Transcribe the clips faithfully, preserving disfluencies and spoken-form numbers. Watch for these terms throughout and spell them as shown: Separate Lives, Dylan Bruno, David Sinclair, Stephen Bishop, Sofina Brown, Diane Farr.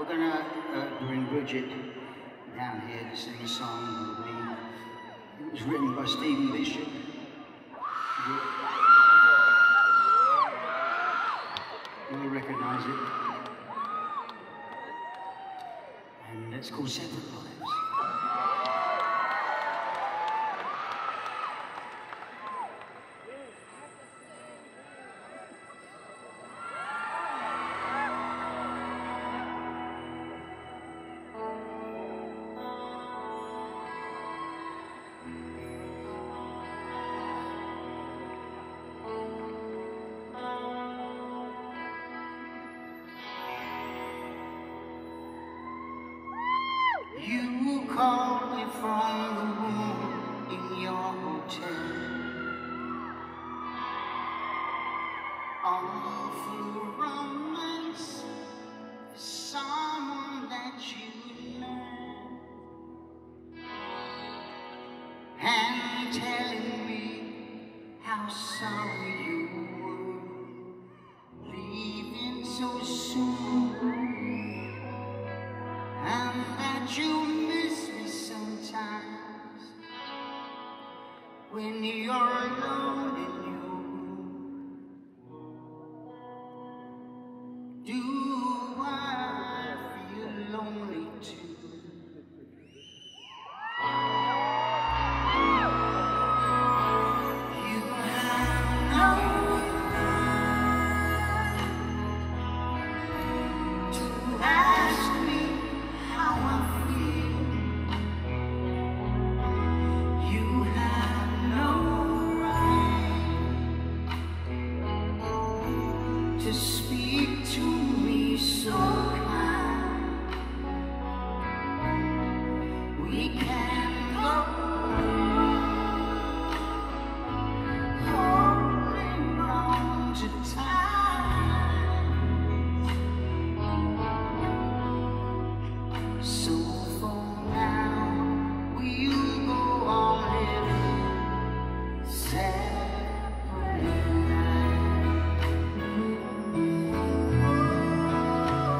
We're going to uh, bring Bridget down here to sing a song with me. It was written by Stephen Bishop. You'll recognize it. And it's called Separate Lives. You called me from the room in your hotel. All through romance, someone that you know, and telling me how sorry you were, leaving so soon. And that you miss me sometimes when you're alone in your room. Do I feel lonely too? You have no. To speak to me so kind, we can go holding on to time. So for now, we'll go on living separate.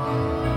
Oh,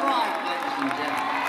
Bright, ladies and gentlemen.